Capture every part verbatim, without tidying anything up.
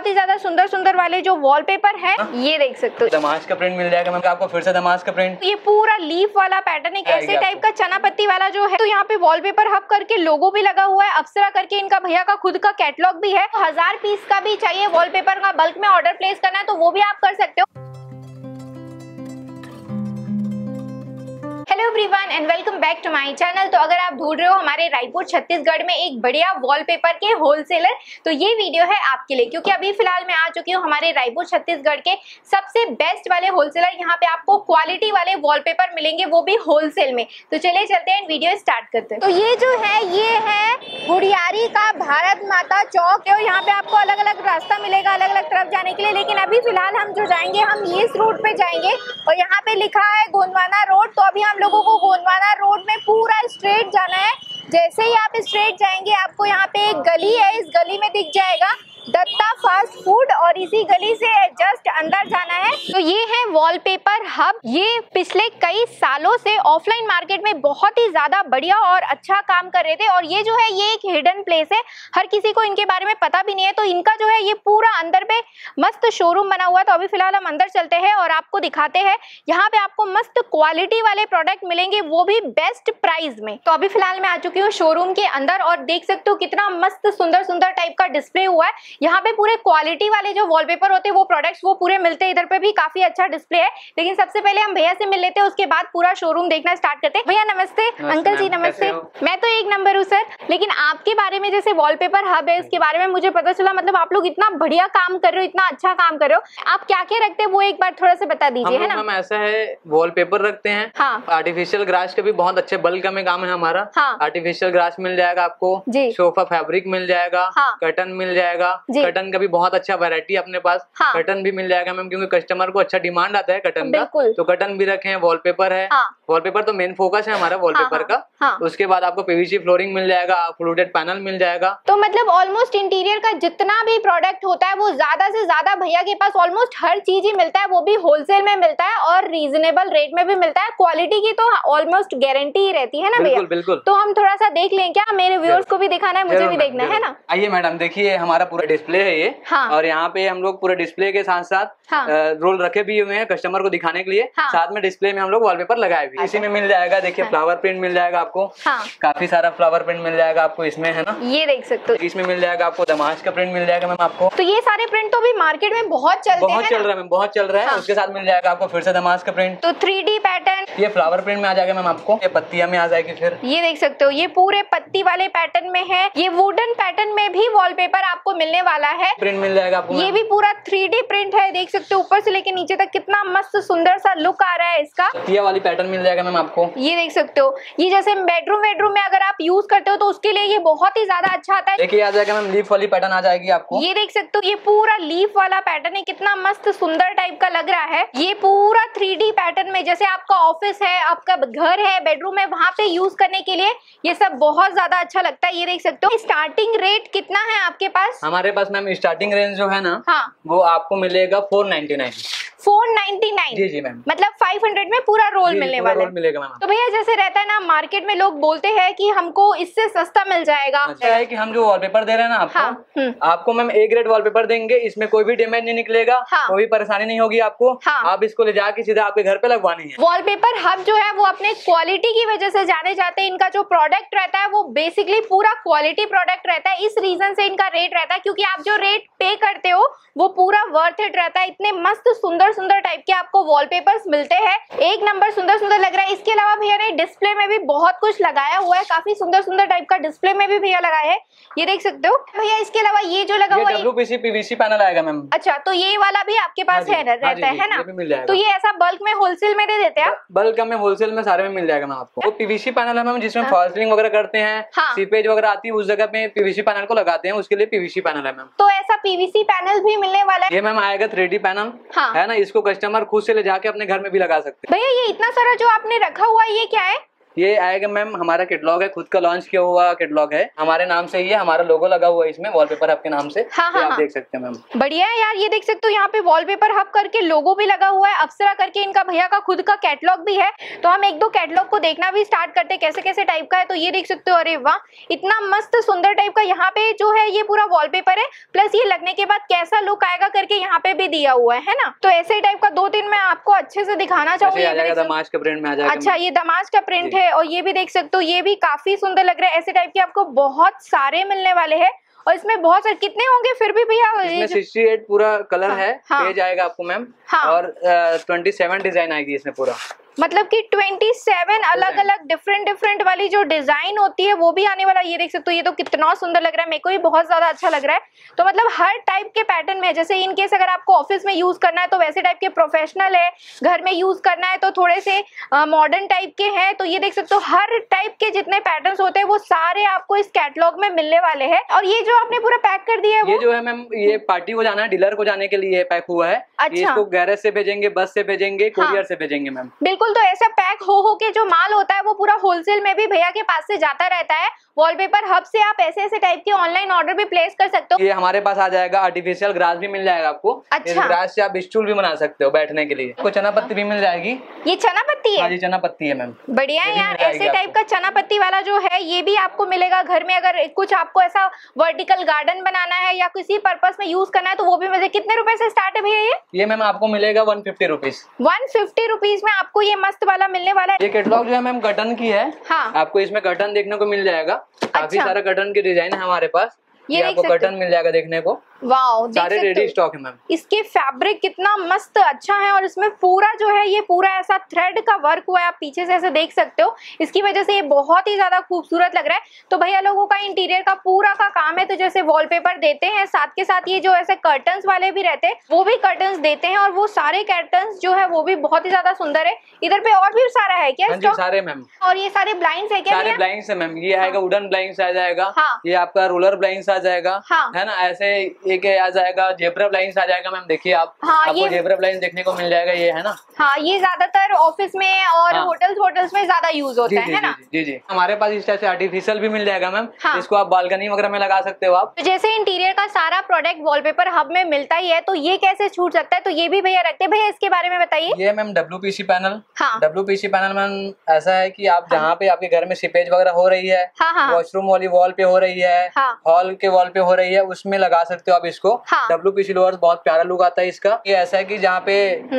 बहुत ही ज्यादा सुंदर सुंदर वाले जो वॉलपेपर है ये देख सकते हो। दमाश का प्रिंट मिल जाएगा मैम आपको, फिर से दमाश का प्रिंट। ये पूरा लीफ वाला पैटर्न है, ऐसे टाइप का चना पत्ती वाला जो है। तो यहाँ पे वॉलपेपर हब करके लोगो भी लगा हुआ है, अक्सरा करके इनका भैया का खुद का कैटलॉग भी है। हजार पीस का भी चाहिए वॉलपेपर का बल्क में ऑर्डर प्लेस करना है तो वो भी आप कर सकते हो। Hello everyone and welcome back to my channel. तो अगर आप ढूंढ रहे हो हमारे रायपुर छत्तीसगढ़ में एक बढ़िया वॉलपेपर के होलसेलर तो ये वीडियो है आपके लिए, क्योंकि अभी फिलहाल मैं आ चुकी हूँ हमारे रायपुर छत्तीसगढ़ के सबसे बेस्ट वाले होलसेलर। यहाँ पे आपको क्वालिटी वाले वॉलपेपर मिलेंगे वो भी होलसेल में। तो चलिए चलते हैं वीडियो स्टार्ट करते हैं। तो ये जो है ये है गुढ़ियारी का भारत माता चौक। तो यहाँ पे आपको अलग अलग रास्ता मिलेगा अलग अलग तरफ जाने के लिए, लेकिन अभी फिलहाल हम जो जाएंगे हम इस रोड पे जाएंगे और यहाँ पे लिखा है गोंडवाना रोड। तो अभी हम लोगों को गोंडवाना रोड में पूरा स्ट्रेट जाना है। जैसे ही आप स्ट्रेट जाएंगे आपको यहाँ पे एक गली है, इस गली में दिख जाएगा दत्ता फास्ट फूड और इसी गली से जस्ट अंदर जाना है। तो ये है वॉलपेपर हब। ये पिछले कई सालों से ऑफलाइन मार्केट में बहुत ही ज्यादा बढ़िया और अच्छा काम कर रहे थे और ये जो है ये एक हिडन प्लेस है, हर किसी को इनके बारे में पता भी नहीं है। तो इनका जो है ये पूरा अंदर पे मस्त शोरूम बना हुआ है। तो अभी फिलहाल हम अंदर चलते हैं और आपको दिखाते हैं। यहाँ पे आपको मस्त क्वालिटी वाले प्रोडक्ट मिलेंगे वो भी बेस्ट प्राइस में। तो अभी फिलहाल मैं आ चुकी हूँ शोरूम के अंदर और देख सकते हो कितना मस्त सुंदर सुंदर टाइप का डिस्प्ले हुआ है। यहाँ पे पूरे क्वालिटी वाले जो वॉलपेपर होते हैं वो प्रोडक्ट्स वो पूरे मिलते हैं। इधर पे भी काफी अच्छा डिस्प्ले है, लेकिन सबसे पहले हम भैया से मिल लेते हैं, उसके बाद पूरा शोरूम देखना स्टार्ट करते हैं। भैया नमस्ते। अंकल जी नमस्ते। मैं तो एक नंबर हूँ सर, लेकिन आपके बारे में जैसे वॉलपेपर हब है इसके बारे में मुझे पता चला, मतलब आप लोग इतना बढ़िया काम कर रहे हो, इतना अच्छा काम कर रहे हो। आप क्या क्या रखते हैं वो एक बार थोड़ा सा बता दीजिए। है ना, हम ऐसा है वॉलपेपर रखते हैं, हाँ, आर्टिफिशियल ग्रास के भी बहुत अच्छे बल्क में काम है हमारा। आर्टिफिशियल ग्रास मिल जाएगा आपको, सोफा फैब्रिक मिल जाएगा, कर्टन मिल जाएगा। कर्टन का भी बहुत अच्छा वैरायटी अपने पास, हाँ। कर्टन भी मिल जाएगा मैम, क्योंकि कस्टमर को अच्छा डिमांड आता है कर्टन का, तो कर्टन भी रखे हैं। वॉलपेपर है, हाँ। वॉलपेपर तो मेन फोकस है हमारा वॉलपेपर, हाँ, का, हाँ। उसके बाद आपको पीवीसी फ्लोरिंग मिल जाएगा, फ्लूटेड पैनल मिल जाएगा। तो मतलब ऑलमोस्ट इंटीरियर का जितना भी प्रोडक्ट होता है वो ज्यादा से ज्यादा भैया के पास ऑलमोस्ट हर चीज ही मिलता है, वो भी होलसेल में मिलता है और रीजनेबल रेट में भी मिलता है। क्वालिटी की तो ऑलमोस्ट गारंटी ही रहती है ना भैया? बिल्कुल। तो हम थोड़ा सा देख लें क्या? मेरे व्यूअर्स को भी दिखाना है, मुझे भी देखना है ना। आइए मैडम देखिए, हमारा पूरा डिस्प्ले है ये, हाँ। और यहाँ पे हम लोग पूरे डिस्प्ले के साथ साथ, हाँ, रोल रखे भी हुए हैं कस्टमर को दिखाने के लिए, हाँ। साथ में डिस्प्ले में हम लोग वॉलपेपर लगाए भी। इसी में मिल जाएगा देखिए, हाँ। फ्लावर प्रिंट मिल जाएगा आपको, हाँ। काफी सारा फ्लावर प्रिंट मिल जाएगा आपको इसमें, है ना, ये देख सकते हो। इसमें मिल जाएगा आपको दमाश का प्रिंट मिल जाएगा मैम आपको। तो ये सारे प्रिंट तो अभी मार्केट में बहुत चल बहुत चल रहा है बहुत चल रहा है उसके साथ मिल जाएगा आपको फिर से दमाश का प्रिंट। तो थ्री डी पैटर्न ये फ्लावर प्रिंट में आ जाएगा मैम आपको, ये पत्तिया में आ जाएगी। फिर ये देख सकते हो ये पूरे पत्ती वाले पैटर्न में है, ये वुडन पैटर्न में भी वॉलपेपर आपको मिलने वाला है। प्रिंट मिल जाएगा आपको, ये भी पूरा थ्री डी प्रिंट है, देख सकते हो ऊपर से लेके नीचे तक कितना मस्त सुंदर सा लुक आ रहा है इसका। पत्तिया वाली पैटर्न मिल जाएगा मैम आपको, ये देख सकते हो। ये जैसे बेडरूम बेडरूम में अगर आप यूज करते हो तो उसके लिए ये बहुत ही ज्यादा अच्छा आता है। देखिए आ जाएगा मैम लीफ वाली पैटर्न आ जाएगी आपको, ये देख सकते हो। ये पूरा लीफ वाला पैटर्न है, कितना मस्त सुंदर टाइप का लग रहा है। ये पूरा थ्री डी पैटर्न में जैसे आपका ऑफिस है, आपका घर है, बेडरूम है, वहाँ पे यूज करने के लिए ये सब बहुत ज्यादा अच्छा लगता है। ये देख सकते हो। स्टार्टिंग रेट कितना है आपके पास? हमारे पास मैम स्टार्टिंग रेंज जो है ना, हाँ, वो आपको मिलेगा four ninety nine. Four ninety nine? जी जी मैम। मतलब फाइव हंड्रेड में पूरा रोल मिलने वाला मिलेगा मैम। तो भैया जैसे रहता है ना मार्केट में, लोग बोलते हैं कि हमको इससे सस्ता मिल जाएगा। अच्छा है कि हम जो वॉलपेपर दे रहे हैं ना आपको, हाँ, आपको मैम ए ग्रेड वॉलपेपर देंगे, इसमें कोई भी डैमेज नहीं निकलेगा, हाँ, कोई भी परेशानी नहीं होगी आपको, हाँ। आप इसको ले जाके सीधा आपके घर पे लगवानी है। वॉलपेपर हब जो है वो अपने क्वालिटी की वजह से जाने जाते हैं। इनका जो प्रोडक्ट रहता है वो बेसिकली पूरा क्वालिटी प्रोडक्ट रहता है, इस रीजन से इनका रेट रहता है, क्योंकि आप जो रेट पे करते हो वो पूरा वर्थ इट रहता है। इतने मस्त सुंदर सुंदर टाइप के आपको वॉलपेपर्स मिलते हैं, एक नंबर सुंदर सुंदर लग रहा है। इसके अलावा भैया ने डिस्प्ले में भी बहुत कुछ लगाया हुआ है, काफी सुंदर सुंदर टाइप का डिस्प्ले में भी भैया लगाया है, ये देख सकते हो भैया। इसके अलावा ये जो लगा हुआ है डब्ल्यूपीसी पीवीसी पैनल आएगा मैम। अच्छा, तो ये वाला भी आपके पास है रहता है ना? तो ये ऐसा बल्क में होलसेल में दे देते हैं? बल्क में होलसेल में सारे में मिल जाएगा मैम आपको। पीवीसी पैनल है मैम, जिसमें फॉल्सरिंग वगैरह करते हैं, सीपेज वगैरह आती है, उस जगह पे पीवीसी पैनल को लगाते हैं, उसके लिए पीवीसी पैनल है मैम। तो ऐसा पीवीसी पैनल भी मिलने वाला है? ये मैम आएगा थ्री डी पैनल, है ना, इसको कस्टमर खुद से ले जाके अपने घर में भी लगा सकते हैं। भैया ये इतना सारा जो आपने रखा हुआ है ये क्या है? ये आएगा मैम, हमारा कैटलॉग है, खुद का लॉन्च किया हुआ कैटलॉग है, हमारे नाम से ही है, हमारा लोगो लगा हुआ है इसमें, वॉलपेपर आपके नाम से। हाँ, हाँ, आप देख सकते हैं मैम। बढ़िया है यार, ये देख सकते हो यहाँ पे वॉलपेपर हब करके लोगो भी लगा हुआ है, अप्सरा करके इनका भैया का खुद का कैटलॉग भी है। तो हम एक दो कैटलॉग को देखना भी स्टार्ट करते हैं कैसे कैसे टाइप का है। तो ये देख सकते हो, अरे वाह, इतना मस्त सुंदर टाइप का यहाँ पे जो है ये पूरा वॉलपेपर है, प्लस ये लगने के बाद कैसा लुक आएगा करके यहाँ पे भी दिया हुआ है ना। तो ऐसे टाइप का दो तीन मैं आपको अच्छे से दिखाना चाहूंगी। दमाज का प्रिंट में आ जाएगा। अच्छा, ये दमाज का प्रिंट है और ये भी देख सकते हो, ये भी काफी सुंदर लग रहा है। ऐसे टाइप के आपको बहुत सारे मिलने वाले हैं और इसमें बहुत सारे कितने होंगे फिर भी भैया? अड़सठ पूरा कलर हाँ, है हाँ, पेज आएगा आपको मैम हाँ, और सत्ताईस डिजाइन आएगी इसमें पूरा, मतलब कि सत्ताईस अलग अलग डिफरेंट डिफरेंट वाली जो डिजाइन होती है वो भी आने वाला। ये देख सकते हो, ये तो कितना सुंदर लग रहा है, मेरे को भी बहुत ज्यादा अच्छा लग रहा है। तो मतलब हर टाइप के पैटर्न में, जैसे इन केस अगर आपको ऑफिस में यूज करना है तो वैसे टाइप के प्रोफेशनल है, घर में यूज करना है तो थोड़े से मॉडर्न टाइप के हैं। तो ये देख सकते हो, हर टाइप के जितने पैटर्न होते हैं वो सारे आपको इस कैटलॉग में मिलने वाले हैं। और ये जो आपने पूरा पैक कर दिया है वो? ये जो है मैम, ये पार्टी को जाना है, डीलर को जाने के लिए पैक हुआ है। अच्छा, इसको गैरेज से भेजेंगे, बस से भेजेंगे, कुरियर से भेजेंगे मैम। बिल्कुल, तो ऐसा पैक हो हो के जो माल होता है वो पूरा होलसेल में भी भैया के पास से जाता रहता है। वॉलपेपर हब से आप ऐसे ऐसे टाइप के ऑनलाइन ऑर्डर भी प्लेस कर सकते हो। ये हमारे पास आ जाएगा। आर्टिफिशियल ग्रास भी मिल जाएगा आपको। अच्छा, इस ग्रास से आप स्टूल भी बना सकते हो बैठने के लिए। आपको चना पत्ती भी मिल जाएगी। ये चना पत्ती है? हाँ जी, चना पत्ती है मैम। बढ़िया है यार, ऐसे टाइप का चना पत्ती वाला जो है ये भी आपको मिलेगा। घर में अगर कुछ आपको ऐसा वर्टिकल गार्डन बनाना है या किसी पर्पस में यूज करना है तो वो भी मिल। कितने रुपए से स्टार्ट है भैया ये? ये मैम आपको मिलेगा one fifty rupees. One fifty rupees में आपको ये मस्त वाला मिलने वाला है। ये कैटलॉग जो है मैम कटन की है, आपको इसमें कटन देखने को मिल जाएगा। काफी अच्छा, सारा कटन के डिजाइन है हमारे पास। ये आपको कटन मिल जाएगा देखने को। वाओ, सारे रेडी स्टॉक है मैम। इसके फैब्रिक कितना मस्त अच्छा है और इसमें पूरा जो है ये पूरा ऐसा थ्रेड का वर्क हुआ है, आप पीछे से ऐसे देख सकते हो। इसकी वजह से ये बहुत ही ज्यादा खूबसूरत लग रहा है। तो भैया लोगों का इंटीरियर का पूरा का काम है, तो जैसे वॉलपेपर देते हैं, साथ के साथ ये जो ऐसे कर्टन्स वाले भी रहते हैं वो भी कर्टन्स देते हैं। और वो सारे कर्टन्स जो है वो भी बहुत ही ज्यादा सुंदर है। इधर पे और भी सारा है क्या? सारे मैम। और ये सारे ब्लाइंड्स है क्या? सारे ब्लाइंड्स है मैम। ये आएगा वुडन ब्लाइंड्स आ जाएगा, ये आपका रोलर ब्लाइंड्स आ जाएगा, है ना। ऐसे एक आ जाएगा जेब्रा लाइंस आ जाएगा मैम। देखिए आप, हाँ, आपको जेब्रा लाइंस देखने को मिल जाएगा ये, है ना। हाँ, ये ज्यादातर ऑफिस में और हाँ, होटल्स होटल्स में ज्यादा यूज होता जी, है, जी, है ना। जी जी, हमारे पास इस टाइप से आर्टिफिशियल भी मिल जाएगा मैम। हाँ, इसको आप बालकनी वगैरह में लगा सकते हो आप। तो जैसे इंटीरियर का सारा प्रोडक्ट वॉलपेपर हब में मिलता ही है, तो ये कैसे छूट सकता है? तो ये भी भैया रखते हैं। भैया इसके बारे में बताइए। ये ma'am WPC panel. WPC panel ma'am ऐसा है की आप जहाँ पे आपके घर में सीपेज वगैरह हो रही है, वॉशरूम वाली वॉल पे हो रही है, हॉल के वॉल पे हो रही है, उसमें लगा सकते हो आप इसको। डब्ल्यूपीसी लोअर्स बहुत प्यारा लुक आता है इसका। ये ऐसा है कि जहाँ पे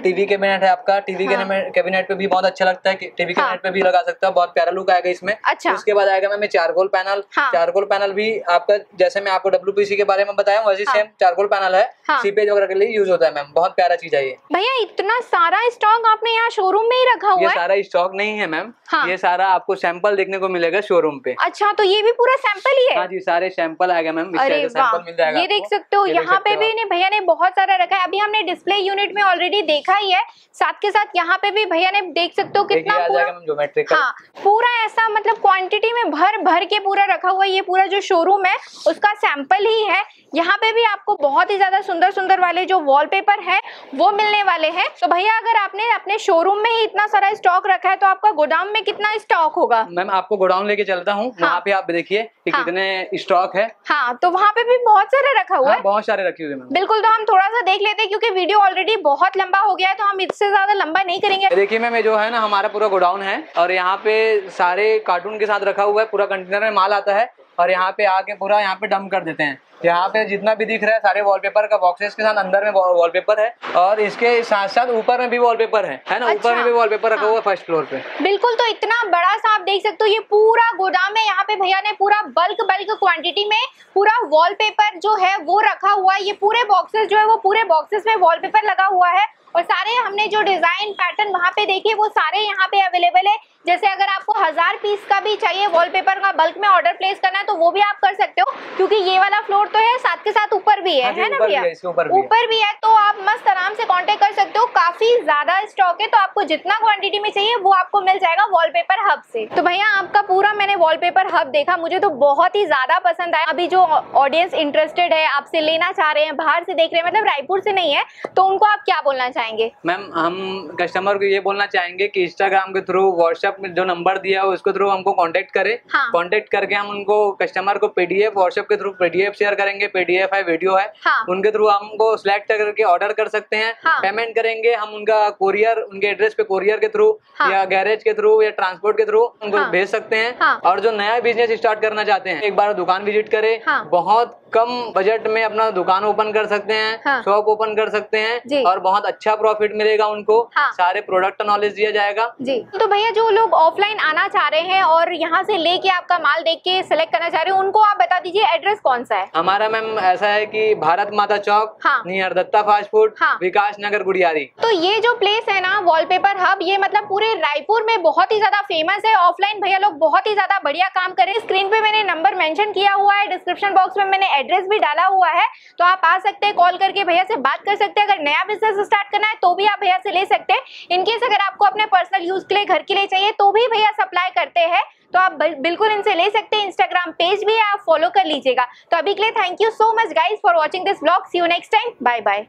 टीवी कैबिनेट है आपका, टीवी कैबिनेट पे भी बहुत अच्छा लगता है, टीवी कैबिनेट पे भी लगा सकते हो, बहुत प्यारा लुक आएगा इसमें। अच्छा, उसके बाद आएगा ma'am charcoal panel. Charcoal panel भी आपका, जैसे मैं आपको डब्ल्यूपीसी के बारे में बताया वैसे सेम चारकोल पैनल है, सीपेज वगैरह के लिए यूज होता है मैम। बहुत प्यारा चीज है ये। भैया इतना सारा स्टॉक आपने यहाँ शोरूम में ही रखा हुआ है? ये सारा स्टॉक नहीं है मैम, ये सारा आपको सैंपल देखने को मिलेगा शोरूम पे। अच्छा, तो ये भी पूरा सैंपल ही है? हाँ जी, सारे सैंपल आएगा मैम, सैंपल मिल जाएगा। ये देख सकते हो, यहाँ पे भी भैया ने बहुत सारा रखा है। अभी हमने डिस्प्ले यूनिट में ऑलरेडी देखा ही है, साथ के साथ यहाँ पे भी भैया ने देख सकते हो कितना पूरा, हाँ, पूरा ऐसा मतलब क्वांटिटी में भर भर के पूरा रखा हुआ है। ये पूरा जो शोरूम है उसका सैंपल ही है। यहाँ पे भी आपको बहुत ही ज्यादा सुंदर सुंदर वाले जो वॉलपेपर है वो मिलने वाले हैं। तो भैया अगर आपने अपने शोरूम में ही इतना सारा स्टॉक रखा है तो आपका गोडाउन में कितना स्टॉक होगा? मैम आपको गोडाउन लेके चलता हूँ, वहाँ पे आप देखिए कितने स्टॉक है। हाँ, तो वहाँ पे भी बहुत सारा रखा हुआ है, बहुत सारे रखे हुए। बिल्कुल, तो हम थोड़ा सा देख लेते हैं क्योंकि वीडियो ऑलरेडी बहुत लंबा हो गया है, तो हम इससे ज्यादा लंबा नहीं करेंगे। देखिए मैम, जो है ना हमारा पूरा गोडाउन है और यहाँ पे सारे कार्टून के साथ रखा हुआ है। पूरा कंटेनर में माल आता है और यहाँ पे आके पूरा यहाँ पे डंप कर देते हैं। यहाँ पे जितना भी दिख रहा है सारे वॉलपेपर का बॉक्सेस के साथ अंदर में वॉलपेपर है और इसके साथ साथ ऊपर में भी वॉलपेपर है, है ना। ऊपर अच्छा, में भी वॉलपेपर रखा हुआ है फर्स्ट फ्लोर पे। बिल्कुल, तो इतना बड़ा सा आप देख सकते हो ये पूरा गोदाम है। यहाँ पे भैया ने पूरा बल्क बल्क क्वांटिटी में पूरा वॉलपेपर जो है वो रखा हुआ है। ये पूरे बॉक्सेस जो है वो पूरे बॉक्सेस में वॉलपेपर लगा हुआ है और सारे हमने जो डिजाइन पैटर्न वहाँ पे देखे वो सारे यहाँ पे अवेलेबल है। जैसे अगर आपको हजार पीस का भी चाहिए वॉलपेपर का बल्क में ऑर्डर प्लेस करना है तो वो भी आप कर सकते हो, क्योंकि ये वाला फ्लोर तो है, साथ के साथ ऊपर भी है, है ना भैया, ऊपर भी है। तो आप मस्त आराम से कांटेक्ट कर सकते हो, काफी ज्यादा स्टॉक है, तो आपको जितना क्वांटिटी में चाहिए वो आपको मिल जाएगा वॉलपेपर हब से। तो भैया आपका पूरा मैंने वॉलपेपर हब देखा, मुझे तो बहुत ही ज्यादा पसंद आया। अभी जो ऑडियंस इंटरेस्टेड है, आपसे लेना चाह रहे हैं, बाहर से देख रहे हैं, मतलब रायपुर से नहीं है, तो उनको आप क्या बोलना चाहेंगे? मैम हम कस्टमर को ये बोलना चाहेंगे की इंस्टाग्राम के थ्रू, व्हाट्सएप व्हाट्सएप में जो नंबर दिया हो उसके थ्रू हमको कांटेक्ट करे। हाँ। कांटेक्ट करके हम उनको कस्टमर को पीडीएफ व्हाट्सएप के थ्रू पीडीएफ शेयर करेंगे, पीडीएफ है वीडियो है। हाँ। उनके थ्रू हमको सिलेक्ट करके ऑर्डर कर सकते हैं। हाँ। पेमेंट करेंगे हम उनका कोरियर उनके एड्रेस पे कोरियर के थ्रू। हाँ। या गैरेज के थ्रू या ट्रांसपोर्ट के थ्रू उनको हाँ। भेज सकते हैं। हाँ। और जो नया बिजनेस स्टार्ट करना चाहते हैं एक बार दुकान विजिट करे, बहुत कम बजट में अपना दुकान ओपन कर सकते हैं, शॉप ओपन कर सकते हैं और बहुत अच्छा प्रॉफिट मिलेगा उनको। सारे प्रोडक्ट नॉलेज दिया जाएगा जी। तो भैया जो लोग ऑफलाइन आना चाह रहे हैं और यहाँ से लेके आपका माल देख के सिलेक्ट करना चाह रहे हैं उनको आप बता दीजिए एड्रेस कौन सा है? हमारा मैम ऐसा है कि Bharat Mata Chowk near Datta fast food, Vikas Nagar, Gudhiyari. तो ये जो प्लेस है ना वॉलपेपर हब, ये मतलब पूरे रायपुर में बहुत ही ज्यादा फेमस है। ऑफलाइन भैया लोग बहुत ही ज्यादा बढ़िया काम कर रहे हैं। स्क्रीन पे मैंने नंबर मेंशन किया हुआ है, डिस्क्रिप्शन बॉक्स में मैंने एड्रेस भी डाला हुआ है, तो आप आ सकते हैं, कॉल करके भैया से बात कर सकते हैं। अगर नया बिजनेस स्टार्ट करना है तो भी आप भैया से ले सकते हैं। इनकेस अगर आपको अपने पर्सनल यूज के लिए घर के लिए चाहिए तो भी भैया सप्लाई करते हैं, तो आप बिल्कुल इनसे ले सकते हैं। इंस्टाग्राम पेज भी आप फॉलो कर लीजिएगा। तो अभी के लिए thank you so much guys for watching this vlog. See you next time, bye bye.